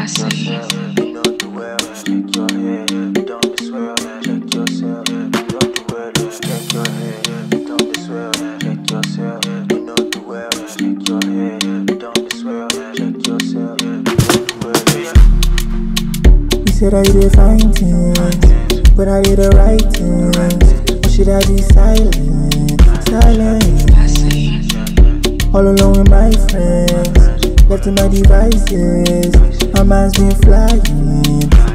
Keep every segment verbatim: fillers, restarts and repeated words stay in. Said I did fine things, but I did the right things. Or should I be silent, silent? All alone with my friends, left to my devices. My mind's been flying,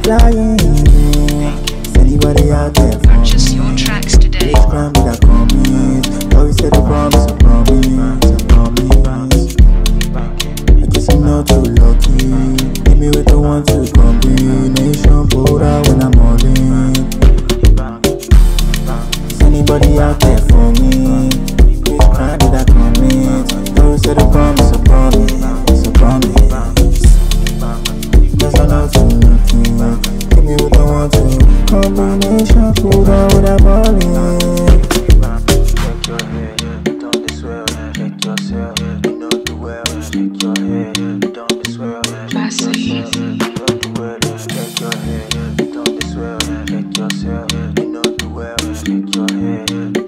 flying. Is anybody out there for purchase me? Your tracks today. Which crime did I commit? Always said a promise, a promise, a promise. I guess I'm not too lucky. Hit me with the one, two, combination, pulled out when I'm all in. Is anybody out there for me? Which crime did I commit? Those said a promise, a promise, a promise. Guess I'm not too lucky. Hit me with the one, two, combination, pulled out when I'm all in. Check your head, don't be swell. Check yourself, you know the well. Check your head, don't be swell. Check your head, don't be swell. Check yourself, you know the well. Check your head.